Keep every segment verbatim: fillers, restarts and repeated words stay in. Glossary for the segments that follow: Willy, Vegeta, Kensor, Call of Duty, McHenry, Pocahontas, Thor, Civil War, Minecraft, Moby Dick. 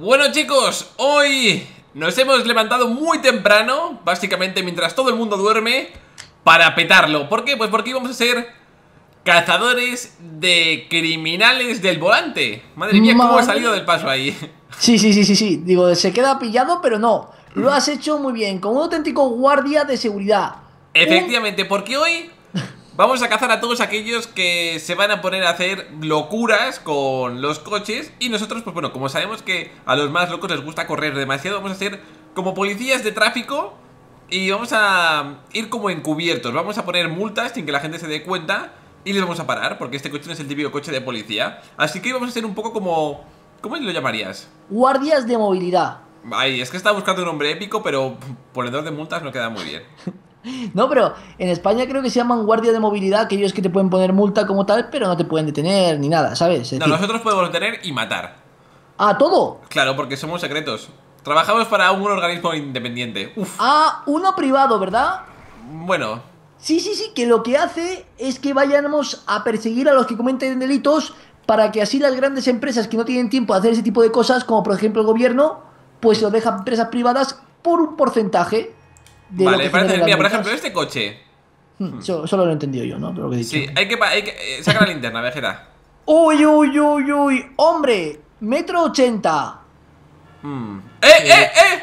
Bueno, chicos, hoy nos hemos levantado muy temprano, básicamente mientras todo el mundo duerme, para petarlo. ¿Por qué? Pues porque íbamos a ser cazadores de criminales del volante. Madre mía, cómo Madre... ha salido del paso ahí. Sí, sí, sí, sí, sí. Digo, se queda pillado, pero no. Lo has hecho muy bien, como un auténtico guardia de seguridad. Efectivamente, porque hoy vamos a cazar a todos aquellos que se van a poner a hacer locuras con los coches. Y nosotros, pues bueno, como sabemos que a los más locos les gusta correr demasiado, vamos a ser como policías de tráfico y vamos a ir como encubiertos. Vamos a poner multas sin que la gente se dé cuenta y les vamos a parar, porque este coche no es el típico coche de policía. Así que vamos a ser un poco como... ¿cómo lo llamarías? Guardias de movilidad. Ay, es que estaba buscando un nombre épico, pero ponedor de multas no queda muy bien. No, pero en España creo que se llaman guardia de movilidad, que ellos que te pueden poner multa como tal, pero no te pueden detener ni nada, ¿sabes? Es decir... No, nosotros podemos detener y matar. ¿Ah, todo? Claro, porque somos secretos. Trabajamos para un organismo independiente. Uf. Ah, uno privado, ¿verdad? Bueno. Sí, sí, sí, que lo que hace es que vayamos a perseguir a los que cometen delitos, para que así las grandes empresas que no tienen tiempo de hacer ese tipo de cosas, como por ejemplo el gobierno, pues lo deja a empresas privadas por un porcentaje. Vale, parece, mira, por ejemplo, este coche. Hmm, solo, solo lo he entendido yo, ¿no? Lo que he dicho. Sí, hay que, hay que eh, saca la linterna, Vegeta. Uy, uy, uy, uy, hombre, metro ochenta. Hmm. ¡Eh, eh, eh! eh!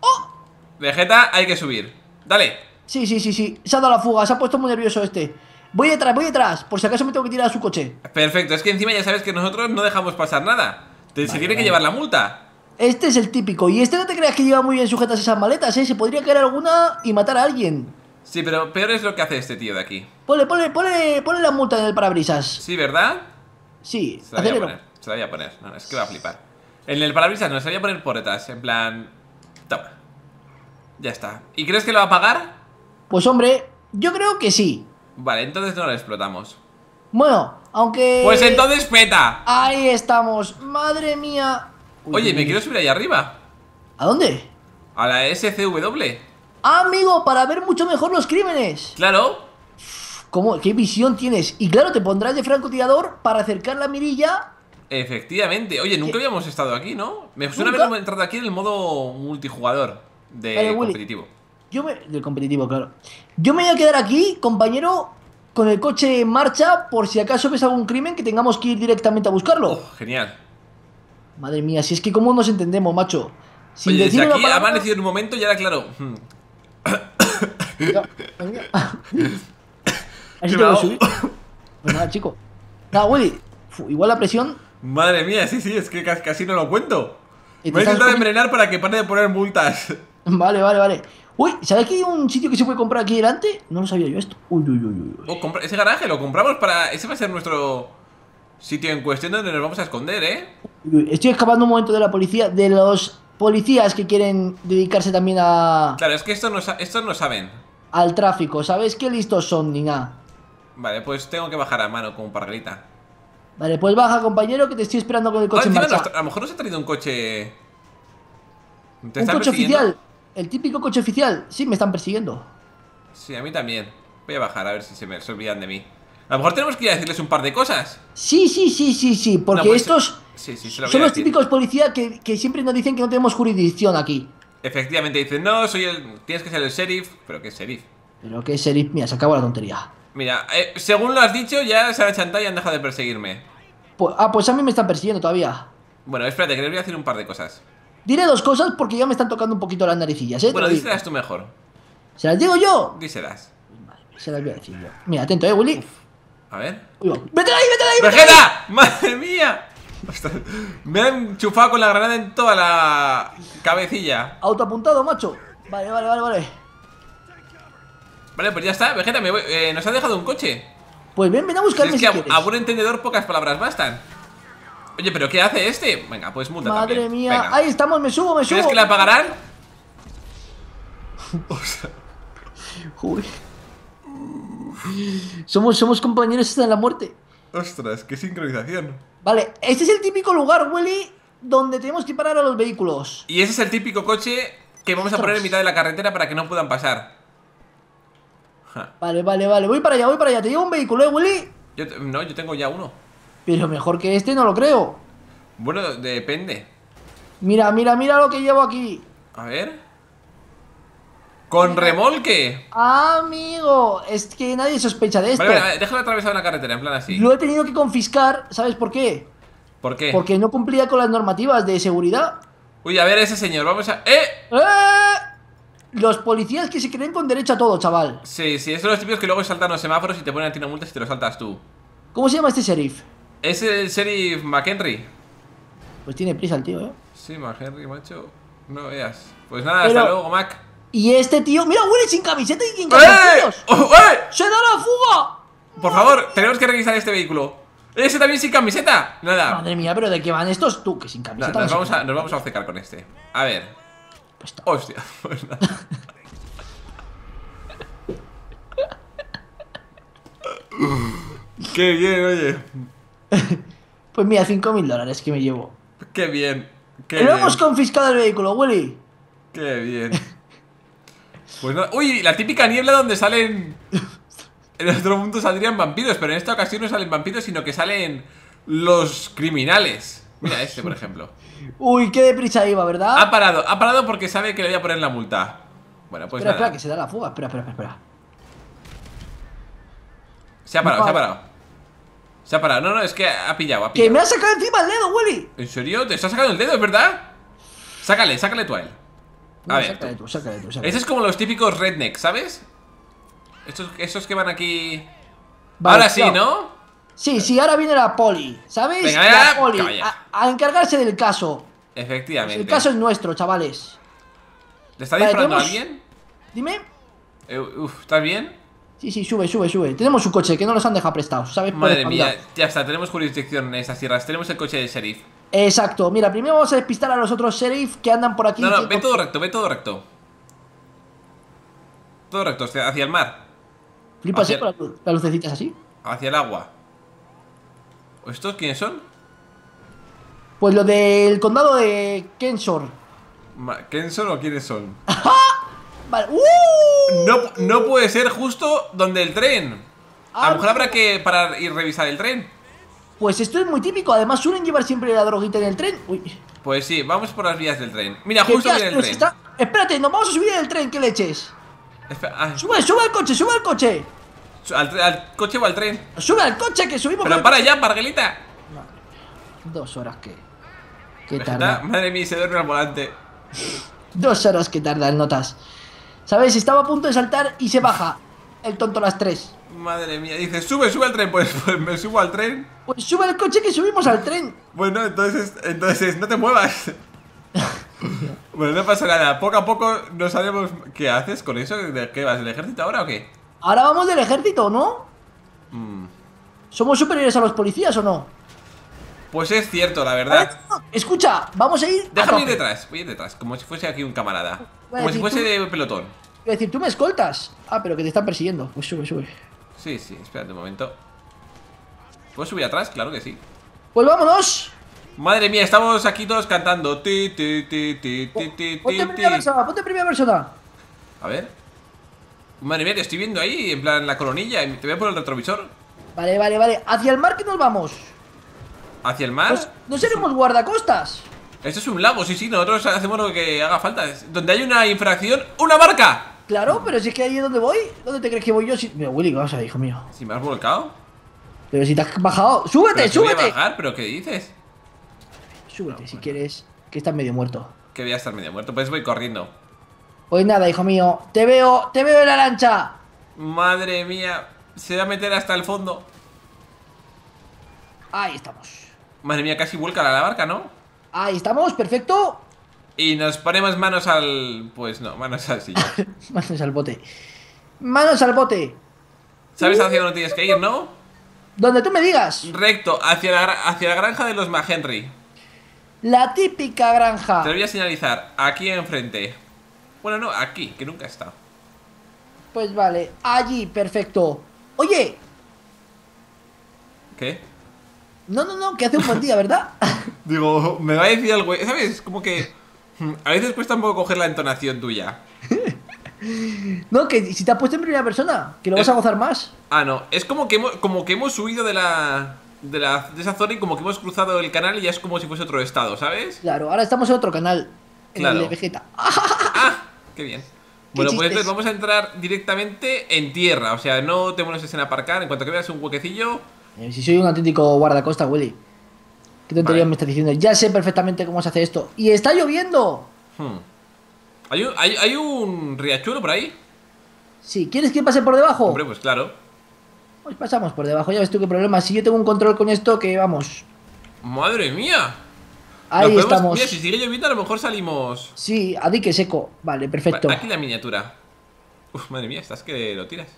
¡Oh! Vegeta, hay que subir. Dale. Sí, sí, sí, sí. Se ha dado la fuga, se ha puesto muy nervioso este. Voy detrás, voy detrás, por si acaso me tengo que tirar a su coche. Perfecto, es que encima ya sabes que nosotros no dejamos pasar nada. Entonces, vale, se tiene vale. que llevar la multa. Este es el típico. Y este no te creas que lleva muy bien sujetas esas maletas, ¿eh? Se podría caer alguna y matar a alguien. Sí, pero peor es lo que hace este tío de aquí. Ponle, ponle, ponle, ponle la multa en el parabrisas. Sí, ¿verdad? Sí, se la voy a poner, se la voy a poner. No, es que va a flipar. En el parabrisas no, se la voy a poner por detrás. En plan... toma. Ya está. ¿Y crees que lo va a pagar? Pues hombre, yo creo que sí. Vale, entonces no lo explotamos. Bueno, aunque... pues entonces peta. Ahí estamos. Madre mía. Uy, oye, me quiero subir ahí arriba. ¿A dónde? A la S C W. Ah, amigo, para ver mucho mejor los crímenes. Claro. ¿Cómo? ¿Qué visión tienes? Y claro, te pondrás de francotirador para acercar la mirilla. Efectivamente. Oye, nunca ¿Qué? habíamos estado aquí, ¿no? Me suena haber entrado aquí en el modo multijugador de vale, competitivo. Yo me... del competitivo, claro. Yo me voy a quedar aquí, compañero, con el coche en marcha, por si acaso ves algún crimen que tengamos que ir directamente a buscarlo. Oh, genial. Madre mía, si es que cómo nos entendemos, macho. Sin Oye, desde aquí palabra... ha amanecido en un momento y ahora claro. Venga, venga. A ver si te voy a subir. Pues nada, chico. Nada, Willy. Uf, igual la presión. Madre mía, sí, sí, es que casi no lo cuento. Me he intentado envenenar para que pare de poner multas. Vale, vale, vale. Uy, ¿sabes que hay un sitio que se puede comprar aquí delante? No lo sabía yo esto. Uy, uy, uy, uy. Oh, ese garaje lo compramos para... ese va a ser nuestro sitio en cuestión donde nos vamos a esconder, ¿eh? Estoy escapando un momento de la policía, de los policías que quieren dedicarse también a... Claro, es que estos no, estos no saben. Al tráfico, ¿sabes qué listos son, ni nada? Vale, pues tengo que bajar a mano con parguelita. Vale, pues baja, compañero, que te estoy esperando con el coche en marcha. A lo mejor nos ha traído un coche... ¿Un coche oficial? El típico coche oficial. Sí, me están persiguiendo. Sí, a mí también. Voy a bajar a ver si se me se olvidan de mí. A lo mejor tenemos que ir a decirles un par de cosas. Sí, sí, sí, sí, sí, porque no, pues, estos... Sí, sí, lo son los decir. típicos policías que, que siempre nos dicen que no tenemos jurisdicción aquí. Efectivamente, dicen, no, soy el... tienes que ser el sheriff. ¿Pero qué sheriff? ¿Pero qué sheriff? Mira, se acabó la tontería. Mira, eh, según lo has dicho, ya se han achantado y han dejado de perseguirme. Pues, ah, pues a mí me están persiguiendo todavía. Bueno, espérate, que les voy a decir un par de cosas. Diré dos cosas porque ya me están tocando un poquito las naricillas, ¿eh? Bueno, díselas tú mejor. ¿Se las digo yo? Díselas. Vale, se las voy a decir yo. Mira, atento, ¿eh, Willy? Uf. A ver. ¡Vete ahí, vete ahí! ¡Vegeta! ¡Madre mía! Ostras, me han enchufado con la granada en toda la cabecilla. Autoapuntado, macho. Vale, vale, vale, vale. Vale, pues ya está. Vegeta, me voy. Eh, nos ha dejado un coche. Pues ven, ven a buscarme. Si es que si a, a buen entendedor pocas palabras bastan. Oye, pero ¿qué hace este? Venga, pues multa. Madre también. mía. Venga. Ahí estamos, me subo, me subo. ¿Crees que la pagarán? O sea. Uy. Somos, somos compañeros hasta la muerte. Ostras, qué sincronización. Vale, este es el típico lugar, Willy, donde tenemos que parar a los vehículos. Y ese es el típico coche que vamos Ostras. a poner en mitad de la carretera para que no puedan pasar. Ja. Vale, vale, vale, voy para allá, voy para allá. ¿Te llevo un vehículo, eh, Willy? Yo no, yo tengo ya uno. Pero mejor que este no lo creo. Bueno, depende. Mira, mira, mira lo que llevo aquí. A ver. ¡Con remolque! Amigo, es que nadie sospecha de esto. Vale, vale, déjame atravesar una carretera, en plan así. Lo he tenido que confiscar, ¿sabes por qué? ¿Por qué? Porque no cumplía con las normativas de seguridad. Uy, a ver ese señor, vamos a... ¡Eh! ¡Eh! Los policías que se creen con derecho a todo, chaval. Sí, sí, esos son los típicos que luego saltan los semáforos y te ponen a ti una multa si te lo saltas tú. ¿Cómo se llama este sheriff? Es el sheriff McHenry. Pues tiene prisa el tío, ¿eh? Sí, McHenry, macho. No veas. Pues nada, pero... hasta luego, Mac. Y este tío... ¡Mira, Willy sin camiseta y sin calzoncillos! ¡Eh! ¡Eh! ¡Se da la fuga! Por favor, tenemos que revisar este vehículo. ¡Ese también sin camiseta! Nada. Madre mía, pero ¿de qué van estos? Tú, que sin camiseta... Nos, nos, vamos, a, nos vamos a obcecar con este. A ver... Está. Hostia, pues nada. Qué bien, oye. Pues mira, cinco mil dólares que me llevo. Qué bien. Qué bien. Lo hemos confiscado el vehículo, Willy. Qué bien. Pues no... Uy, la típica niebla donde salen... En otro mundo saldrían vampiros, pero en esta ocasión no salen vampiros, sino que salen los criminales. Mira este, por ejemplo. Uy, qué deprisa iba, ¿verdad? Ha parado, ha parado porque sabe que le voy a poner la multa. Bueno, pues espera, nada. Espera, que se da la fuga. Espera, espera, espera. Se ha parado, se ha parado. Se ha parado, no, no, es que ha pillado, ha pillado. ¡Que me ha sacado encima el dedo, Willy! ¿En serio? ¿Te está sacando el dedo, es verdad? Sácale, sácale tú a él. A no, ver, sácale tú, sácale tú, sácale. Ese es como los típicos rednecks, ¿sabes? Estos, esos que van aquí... Vale, ahora sí, ¿no? Sí, sí, ahora viene la poli, ¿sabes? Venga, la poli, a, a encargarse del caso. Efectivamente. Pues el caso es nuestro, chavales. ¿Le está disparando vale, tenemos... a alguien? Dime. Eh, uf, ¿estás bien? Sí, sí, sube, sube, sube. Tenemos un coche que no nos han dejado prestados, ¿sabes? Madre mía, ya está, tenemos jurisdicción en estas tierras. Tenemos el coche del sheriff. Exacto, mira, primero vamos a despistar a los otros sheriff que andan por aquí. No, no, que... ve todo recto, ve todo recto. Todo recto, hacia el mar. Flipa así, el... con las lucecitas así. Hacia el agua. ¿Estos quiénes son? Pues los del condado de Kensor. ¿Kensor o quiénes son? Vale. ¡Uh! No, no puede ser justo donde el tren. A lo mejor habrá que parar y revisar el tren. Pues esto es muy típico. Además suelen llevar siempre la droguita en el tren. Uy. Pues sí, vamos por las vías del tren. Mira, justo viene el tren. Está... Espérate, nos vamos a subir del tren, ¿qué leches? Espera, sube, sube al coche, sube al coche. Al, ¿Al coche o al tren? ¡Sube al coche que subimos! ¡Pero para allá, parguelita! No. Dos horas que... que tarda. Madre mía, se duerme al volante. Dos horas que tarda el notas. ¿Sabes? Estaba a punto de saltar y se baja. El tonto a las tres. Madre mía, dice, sube, sube al tren. Pues, pues me subo al tren. Pues sube al coche que subimos al tren. Bueno, entonces, entonces no te muevas. Bueno, no pasa nada. Poco a poco no sabemos qué haces con eso. ¿Qué vas, el ejército ahora o qué? Ahora vamos del ejército, ¿no? Mm. ¿Somos superiores a los policías o no? Pues es cierto, la verdad. A ver, escucha, vamos a ir. Déjame a ir detrás, voy a ir detrás, como si fuese aquí un camarada. Como decir, si fuese tú... de pelotón. Es decir, tú me escoltas. Ah, pero que te están persiguiendo. Pues sube, sube. Sí, sí, espérate un momento. ¿Puedo subir atrás? Claro que sí. Pues vámonos. Madre mía, estamos aquí todos cantando. Ti, ti, ti, ti, ti, ti, ponte en primera persona, ponte en primera persona. A ver. Madre mía, te estoy viendo ahí, en plan la coronilla. Te voy a poner el retrovisor. Vale, vale, vale. ¿Hacia el mar que nos vamos? ¿Hacia el mar? Pues, ¿no seremos guardacostas? Esto es un lago, sí, sí. Nosotros hacemos lo que haga falta. Donde hay una infracción, ¡una barca! Claro, pero si es que ahí es donde voy. ¿Dónde te crees que voy yo? Si... Mira, Willy, vamos a hijo mío. Si me has volcado. Pero si te has bajado. ¡Súbete, pero súbete! Voy a bajar, ¿pero qué dices? Súbete, no, bueno. Si quieres. Que estás medio muerto. Que voy a estar medio muerto, pues voy corriendo. Pues nada, hijo mío, te veo, te veo en la lancha. Madre mía, se va a meter hasta el fondo. Ahí estamos. Madre mía, casi vuelca la barca, ¿no? Ahí estamos, perfecto. Y nos ponemos manos al... Pues no, manos al sillón. Manos al bote. Manos al bote. ¿Sabes hacia dónde tienes que ir, no? Donde tú me digas. Recto, hacia la, hacia la granja de los McHenry. La típica granja. Te lo voy a señalizar, aquí enfrente. Bueno, no, aquí, que nunca he estado. Pues vale, allí, perfecto. Oye. ¿Qué? No, no, no, que hace un buen día, ¿verdad? Digo, me va a decir algo, ¿sabes? Como que a veces cuesta un poco coger la entonación tuya. No, que si te has puesto en primera persona, que lo es... vas a gozar más. Ah, no, es como que hemos, como que hemos huido de la... de, la, de esa zona y como que hemos cruzado el canal y ya es como si fuese otro estado, ¿sabes? Claro, ahora estamos en otro canal, en claro. el de Vegeta. ¡Ah! ¡Qué bien! Bueno, pues ver, vamos a entrar directamente en tierra, o sea, no te molestes en aparcar, en cuanto que veas un huequecillo... Eh, si soy un auténtico guardacosta, Willy. ¿Qué tontería vale. me estás diciendo? Ya sé perfectamente cómo se hace esto. ¡Y está lloviendo! Hmm. ¿Hay, un, hay, ¿Hay un riachuelo por ahí? Sí, ¿quieres que pase por debajo? Hombre, pues claro. Pues pasamos por debajo, ya ves tú qué problema. Si yo tengo un control con esto, que vamos... ¡Madre mía! Ahí podemos, estamos. Mira, si sigue lloviendo a lo mejor salimos... Sí, a dique seco. Vale, perfecto. Vale, aquí la miniatura. Uf, madre mía, estás que lo tiras.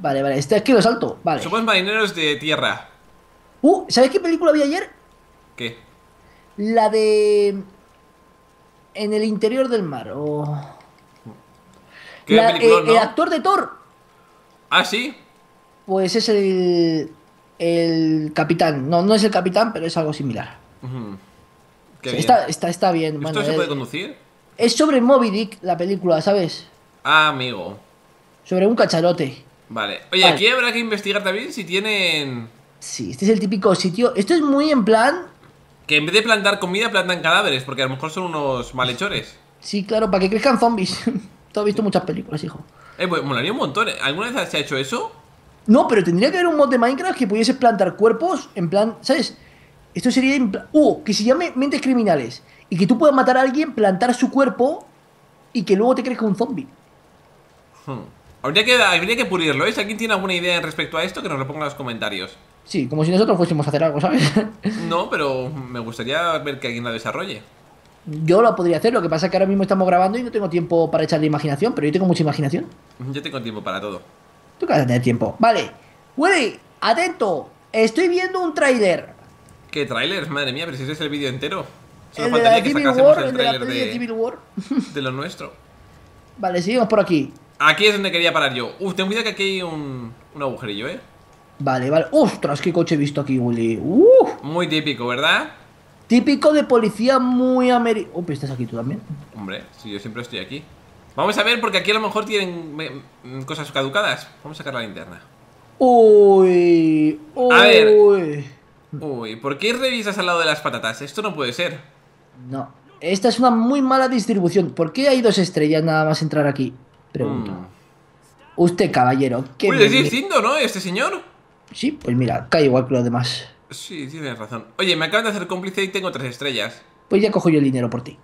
Vale, vale, este aquí lo salto, vale. Somos marineros de tierra. Uh, ¿sabes qué película vi ayer? ¿Qué? La de... En el interior del mar, o... ¿Qué la, película, eh, ¿no? El actor de Thor. ¿Ah, sí? Pues es el... El capitán. No, no es el capitán, pero es algo similar. Uh-huh. Sí, está, está, está bien. ¿Esto bueno, se puede conducir? Es sobre Moby Dick la película, ¿sabes? Ah, amigo. Sobre un cacharote. Vale. Oye, vale. aquí habrá que investigar también si tienen... Sí, este es el típico sitio. Esto es muy en plan... Que en vez de plantar comida, plantan cadáveres, porque a lo mejor son unos malhechores. Sí, claro, para que crezcan zombies. Tú has visto muchas películas, hijo. Eh, pues molaría un montón. ¿Alguna vez se ha hecho eso? No, pero tendría que haber un mod de Minecraft que pudieses plantar cuerpos en plan... ¿Sabes? Esto sería... Uh, que se llame mentes criminales. Y que tú puedas matar a alguien, plantar su cuerpo y que luego te crezca un zombie. Hmm. Habría, que, habría que pulirlo, ¿eh? Si alguien tiene alguna idea respecto a esto, que nos lo ponga en los comentarios. Sí, como si nosotros fuésemos a hacer algo, ¿sabes? No, pero me gustaría ver que alguien la desarrolle. Yo la podría hacer, lo que pasa es que ahora mismo estamos grabando y no tengo tiempo para echarle imaginación, pero yo tengo mucha imaginación. Yo tengo tiempo para todo. Tú que vas a tener tiempo. Vale. Willy, atento. Estoy viendo un tráiler. ¿Qué trailers? Madre mía, pero si ese es el vídeo entero. Solo faltaría que sacásemos el trailer de Civil War. De lo nuestro. Vale, seguimos por aquí. Aquí es donde quería parar yo. Uf, ten cuidado que aquí hay un, un agujerillo, ¿eh? Vale, vale. Ostras, qué coche he visto aquí, Willy. Uf. Muy típico, ¿verdad? Típico de policía muy americano. Oh, pero estás aquí tú también. Hombre, sí, yo siempre estoy aquí. Vamos a ver, porque aquí a lo mejor tienen cosas caducadas. Vamos a sacar la linterna. Uy, uy. A ver. Uy, ¿por qué revisas al lado de las patatas? Esto no puede ser. No, esta es una muy mala distribución. ¿Por qué hay dos estrellas nada más entrar aquí? Pregunto. Mm. Usted, caballero, ¿qué Uy, es distinto, ¿no? Este señor. Sí, pues mira, cae igual que los demás. Sí, tienes razón. Oye, me acaban de hacer cómplice y tengo tres estrellas. Pues ya cojo yo el dinero por ti.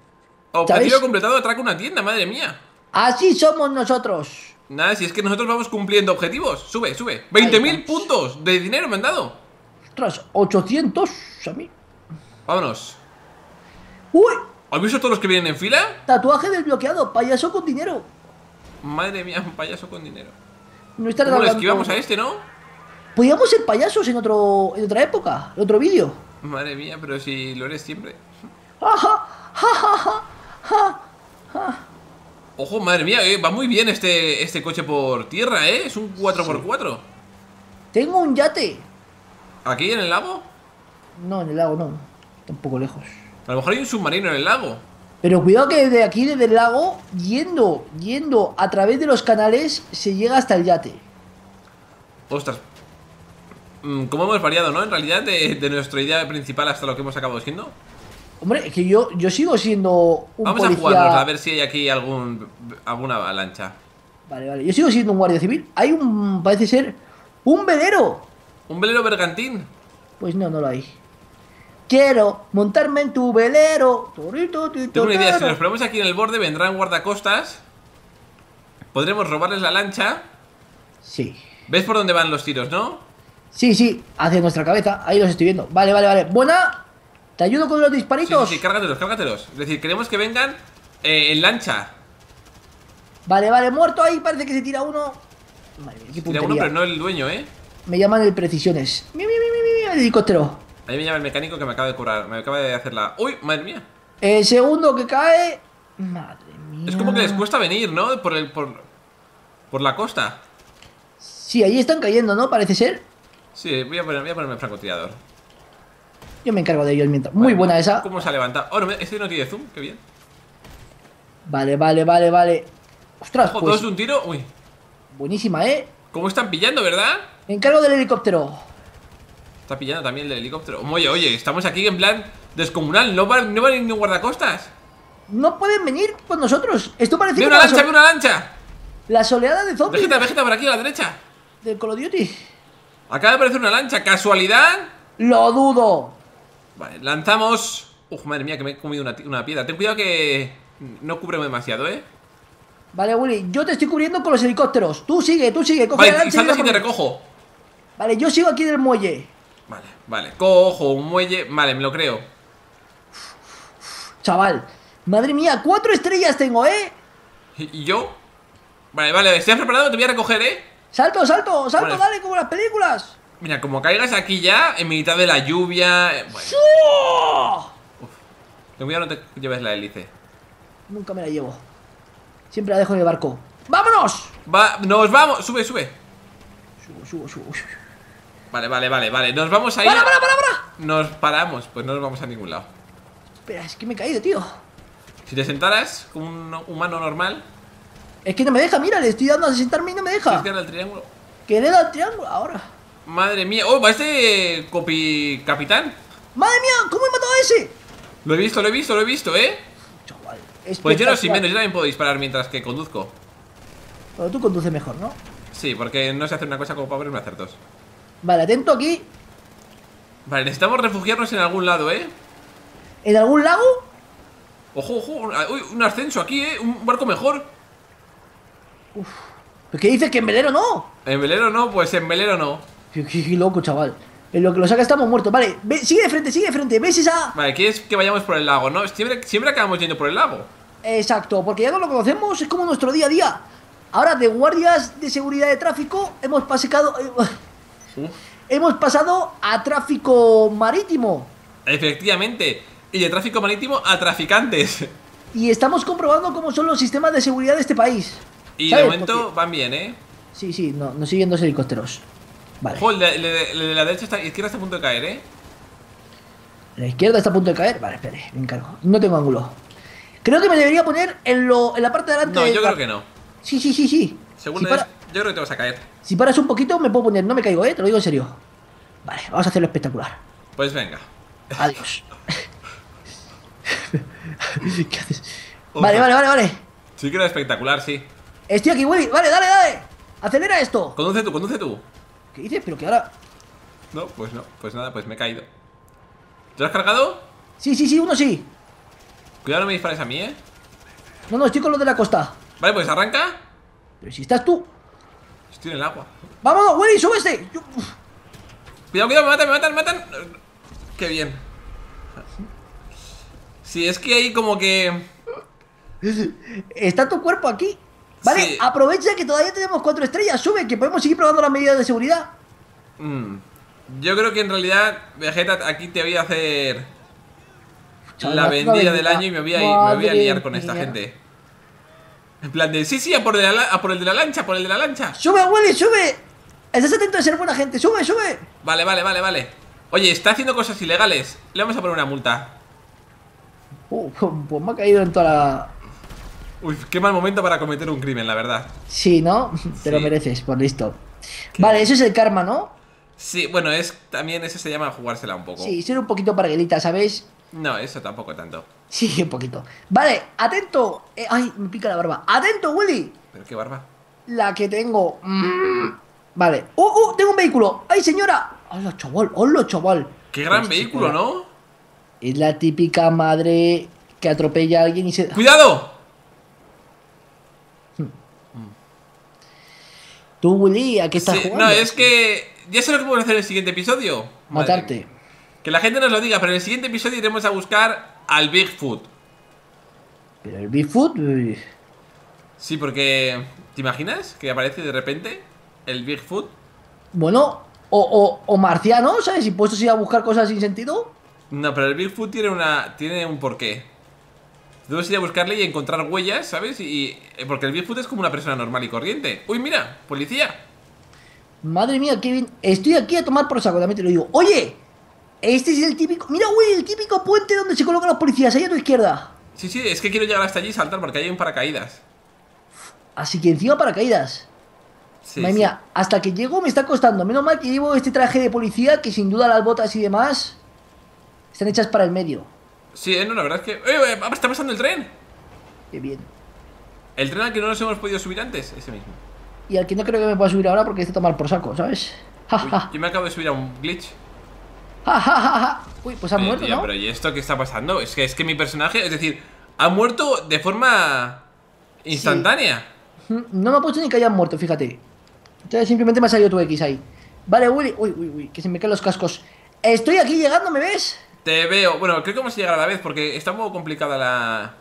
Objetivo completado, atraco una tienda, madre mía. Así somos nosotros. Nada, si es que nosotros vamos cumpliendo objetivos. Sube, sube. veinte mil puntos de dinero me han dado. Ostras, ochocientos a mí. Vámonos. Uy. ¿Has visto todos los que vienen en fila? Tatuaje desbloqueado, payaso con dinero. Madre mía, un payaso con dinero. No está nada. Bueno, esquivamos a este, ¿no? Podíamos ser payasos en otro, en otra época, en otro vídeo. Madre mía, pero si lo eres siempre. Ojo, madre mía, eh, va muy bien este, este coche por tierra, ¿eh? Es un cuatro por cuatro. Sí. Tengo un yate. ¿Aquí en el lago? No, en el lago no. Tampoco lejos. A lo mejor hay un submarino en el lago. Pero cuidado que desde aquí, desde el lago, yendo, yendo a través de los canales, se llega hasta el yate. Ostras. ¿Cómo hemos variado, no? En realidad, de, de nuestra idea principal hasta lo que hemos acabado siendo. Hombre, es que yo, yo sigo siendo un Vamos policía... a jugarnos, a ver si hay aquí algún alguna avalancha. Vale, vale. Yo sigo siendo un guardia civil. Hay un... parece ser... un velero. ¿Un velero bergantín? Pues no, no lo hay. Quiero montarme en tu velero. Tengo una idea, si nos ponemos aquí en el borde vendrán guardacostas. Podremos robarles la lancha. Sí. ¿Ves por dónde van los tiros, no? Sí, sí, hacia nuestra cabeza, ahí los estoy viendo. Vale, vale, vale, buena. ¿Te ayudo con los disparitos? Sí, sí, sí, cárgatelos, cárgatelos. Es decir, queremos que vengan eh, en lancha. Vale, vale, muerto ahí, parece que se tira uno. Vale, qué puntería. Tira uno, pero no el dueño, eh. Me llaman el precisiones. Mi, mi, mi, mi, mi, el helicóptero. A mí me llama el mecánico que me acaba de curar. Me acaba de hacer la... ¡Uy, madre mía! El segundo que cae... Madre mía. Es como que les cuesta venir, ¿no? Por el... Por, por la costa. Sí, ahí están cayendo, ¿no? Parece ser. Sí, voy a, poner, voy a ponerme el francotirador. Yo me encargo de ellos mientras... Vale, muy buena esa. ¿Cómo se ha levantado? Oh, no, este no tiene zoom, qué bien. Vale, vale, vale, vale. Ostras, ojo, pues... dos de un tiro, uy. Buenísima, ¿eh? ¿Cómo están pillando, verdad? Me encargo del helicóptero. Está pillando también el del helicóptero. Oye, oye, estamos aquí en plan descomunal. No van, no van a ir ni guardacosta. No pueden venir con nosotros. Esto parece... ¡Ve una lancha, ve una lancha! La soleada de zombies. Vegeta, Vegeta, por aquí, a la derecha. De Call of Duty. Acaba de aparecer una lancha. ¿Casualidad? Lo dudo. Vale, lanzamos... Uf, madre mía, que me he comido una, una piedra. Ten cuidado que no cubre demasiado, ¿eh? Vale, Willy, yo te estoy cubriendo con los helicópteros. Tú sigue, tú sigue. Coge vale, y saltas y te recojo. Vale, yo sigo aquí del muelle. Vale, vale, cojo un muelle. Vale, me lo creo. Chaval, madre mía, cuatro estrellas tengo, ¿eh? ¿Y yo? Vale, vale, si has preparado te voy a recoger, ¿eh? Salto, salto, salto, vale. Dale, como las películas. Mira, como caigas aquí ya, en mitad de la lluvia... Bueno. ¡Oh! Uf, ten cuidado, no te lleves la hélice. Nunca me la llevo. Siempre la dejo en el barco. ¡Vámonos! Va, nos vamos, sube, sube. Subo, subo, subo. Vale, vale, vale, vale, nos vamos a ir... ¡Para, para, para, para! Nos paramos, pues no nos vamos a ningún lado. Espera, es que me he caído, tío. Si te sentaras como un humano normal... Es que no me deja, mira, le estoy dando a sentarme y no me deja. Que le da el triángulo. Que le da el triángulo ahora. Madre mía, oh, va este copi capitán. Madre mía, ¿cómo he matado a ese? Lo he visto, lo he visto, lo he visto, ¿eh? Chaval, pues yo no soy menos, yo también puedo disparar mientras que conduzco. Pero tú conduces mejor, ¿no? Sí, porque no sé hacer una cosa como para verme hacer dos. Vale, atento aquí. Vale, necesitamos refugiarnos en algún lado, ¿eh? ¿En algún lago? Ojo, ojo, uy, un ascenso aquí, ¿eh? Un barco mejor. Uf. ¿Pero qué dices? ¿Que en velero no? En velero no, pues en velero no. Qué, qué, qué loco, chaval. En lo que lo saca estamos muertos. Vale, ve, sigue de frente, sigue de frente. ¿Ves esa...? Vale, ¿quieres que vayamos por el lago, no? Siempre, siempre acabamos yendo por el lago. Exacto, porque ya no lo conocemos, es como nuestro día a día. Ahora de guardias de seguridad de tráfico hemos pasado... ¿Sí? Hemos pasado a tráfico marítimo. Efectivamente. Y de tráfico marítimo a traficantes. Y estamos comprobando cómo son los sistemas de seguridad de este país. Y ¿sabes? De momento porque... van bien, ¿eh? Sí, sí, no, nos siguen dos helicópteros. Vale. Ojo, el de, el de, el de la derecha está, izquierda está a punto de caer, ¿eh? La izquierda está a punto de caer. Vale, espere, me encargo. No tengo ángulo. Creo que me debería poner en, lo, en la parte de delante. No, yo de... creo que no. Sí, sí, sí, sí. Según si para... yo creo que te vas a caer. Si paras un poquito me puedo poner. No me caigo, ¿eh? Te lo digo en serio. Vale, vamos a hacerlo espectacular. Pues venga. Adiós. ¿Qué haces? Ojo. Vale, vale, vale, vale. Sí que era espectacular, sí. Estoy aquí, Willy. Vale, dale, dale. Acelera esto. Conduce tú, conduce tú. ¿Qué dices? Pero que ahora... No, pues no. Pues nada, pues me he caído. ¿Te lo has cargado? Sí, sí, sí, uno sí. Cuidado, no me dispares a mí, ¿eh? No, no, estoy con lo de la costa. Vale, pues arranca. Pero si estás tú. Estoy en el agua. ¡Vámonos, Willy, súbete! Yo... Cuidado, cuidado, me matan, me matan, me matan. Qué bien. Sí, es que hay como que... Está tu cuerpo aquí. Vale, sí. Aprovecha que todavía tenemos cuatro estrellas. Sube, que podemos seguir probando las medidas de seguridad. mm. Yo creo que en realidad, Vegeta, aquí te voy a hacer Chavala, la vendida del año. Y me voy a, ir, me voy a liar con mía. Esta gente. En plan de, sí, sí, a por, de la, a por el de la lancha, por el de la lancha. Sube, Willy, sube. Estás atento a ser buena gente, sube, sube. Vale, vale, vale, vale. Oye, está haciendo cosas ilegales. Le vamos a poner una multa. Uh, pues me ha caído en toda la... Uy, qué mal momento para cometer un crimen, la verdad. Sí, ¿no? Te sí. Lo mereces, por listo. ¿Qué? Vale, eso es el karma, ¿no? Sí, bueno, es también eso se llama jugársela un poco. Sí, ser un poquito parguelita, ¿sabéis? No, eso tampoco tanto. Sí, un poquito. Vale, atento. Eh, ay, me pica la barba. ¡Atento, Willy! ¿Pero qué barba? La que tengo. Mm. Vale. ¡Uh, uh! Tengo un vehículo. ¡Ay, señora! ¡Hola, chaval! ¡Hola, chaval! ¡Qué gran Hostia, vehículo, ¿no? Es la típica madre que atropella a alguien y se... ¡Cuidado! Tú, Willy, ¿a qué estás sí, jugando? No, es que... Ya sé lo que podemos hacer en el siguiente episodio. Matarte. Que la gente nos lo diga, pero en el siguiente episodio iremos a buscar al Bigfoot. ¿Pero el Bigfoot? Sí, porque... ¿Te imaginas que aparece de repente el Bigfoot? Bueno, o, o, o marciano, ¿sabes? Y puestos a ir a buscar cosas sin sentido. No, pero el Bigfoot tiene una tiene un porqué. Debemos ir a buscarle y encontrar huellas, ¿sabes? Y, y porque el Bigfoot es como una persona normal y corriente. ¡Uy, mira! ¡Policía! Madre mía, Kevin. Estoy aquí a tomar por saco, también te lo digo. ¡Oye! Este es el típico... ¡Mira, güey! El típico puente donde se colocan los policías. Ahí a tu izquierda. Sí, sí. Es que quiero llegar hasta allí y saltar porque hay un paracaídas. Así que encima paracaídas. Sí, Madre sí. mía, hasta que llego me está costando. Menos mal que llevo este traje de policía, que sin duda las botas y demás están hechas para el medio. Sí, eh, no, la verdad es que... ¡Eh, está pasando el tren! ¡Qué bien! El tren al que no nos hemos podido subir antes, ese mismo. Y al que no creo que me pueda subir ahora porque está tomar por saco, ¿sabes? Uy, yo me acabo de subir a un glitch. Uy, pues ha eh, muerto, tío, ¿no? Pero ¿y esto qué está pasando? Es que, es que mi personaje, es decir, ha muerto de forma instantánea. Sí. No me ha puesto ni que hayan muerto, fíjate. Entonces simplemente me ha salido tu X ahí. Vale, Willy. Uy, uy, uy, que se me caen los cascos. Estoy aquí llegando, ¿me ves? Te veo. Bueno, creo que vamos a llegar a la vez porque está un poco complicada la...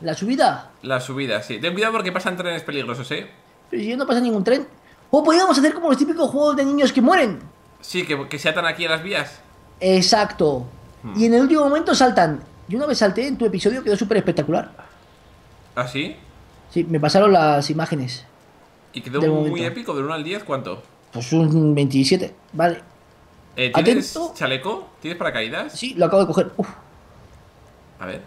¿La subida? La subida, sí. Ten cuidado porque pasan trenes peligrosos, ¿eh? Pero si yo no pasa ningún tren. O podríamos hacer como los típicos juegos de niños que mueren. Sí, que, que se atan aquí a las vías. Exacto. hmm. Y en el último momento saltan. Yo una vez salté en tu episodio, quedó súper espectacular. ¿Ah, sí? Sí, me pasaron las imágenes. ¿Y quedó muy momento. épico? ¿Del uno al diez cuánto? Pues un veintisiete, vale. eh, ¿Tienes Atento. chaleco? ¿Tienes paracaídas? Sí, lo acabo de coger. Uf. A ver.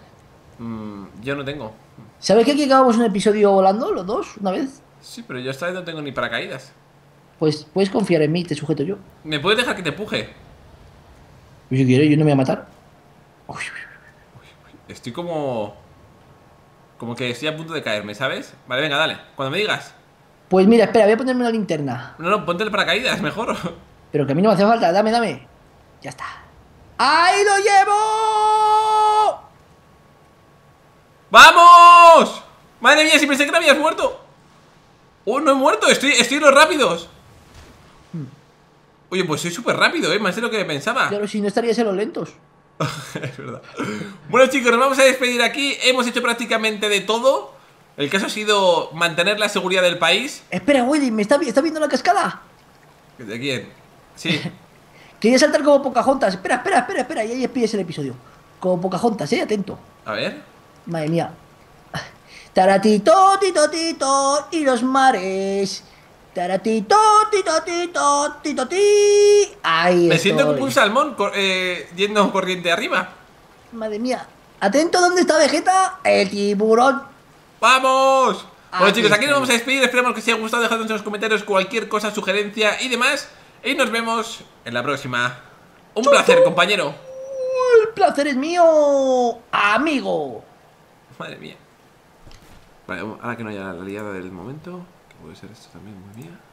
mm, Yo no tengo. ¿Sabes que aquí acabamos un episodio volando los dos una vez? Sí, pero yo esta vez no tengo ni paracaídas. Pues puedes confiar en mí, te sujeto yo. ¿Me puedes dejar que te empuje? Pues si quieres, yo no me voy a matar. Uy, uy, uy. Uy, uy. Estoy como... Como que estoy a punto de caerme, ¿sabes? Vale, venga, dale, cuando me digas. Pues mira, espera, voy a ponerme una linterna. No, no, ponte el paracaídas, mejor. Pero que a mí no me hace falta, dame, dame. Ya está. ¡Ahí lo llevo! ¡Vamos! Madre mía, si pensé que te habías muerto. ¡Oh, no he muerto! ¡Estoy, estoy en los rápidos! Hmm. Oye, pues soy súper rápido, ¿eh? Más de lo que pensaba. Claro, si no estarías en los lentos. Es verdad. Bueno, chicos, nos vamos a despedir aquí. Hemos hecho prácticamente de todo. El caso ha sido mantener la seguridad del país. Espera, Willy, ¿me está, está viendo la cascada? ¿De quién? Sí. Quería saltar como Pocahontas. Espera, espera, espera, espera. Y ahí despides el episodio. Como Pocahontas, ¿eh? Atento. A ver. Madre mía. Taratito, tito, tito, y los mares. Taratito, tito, tito, tito, ti. Ahí Me estoy. siento como un salmón cor eh, yendo corriente arriba. Madre mía. Atento, ¿dónde está Vegeta? El tiburón. ¡Vamos! Bueno, aquí chicos, aquí nos vamos a despedir. Esperamos que os haya gustado. Dejadnos en los comentarios cualquier cosa, sugerencia y demás. Y nos vemos en la próxima. Un Chuchu. placer, compañero. El placer es mío, amigo. Madre mía. Vale, ahora que no haya la liada del momento, que puede ser esto también muy mía.